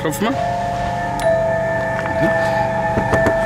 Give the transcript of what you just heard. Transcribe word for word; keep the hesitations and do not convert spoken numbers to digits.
Klopf mal. Mhm.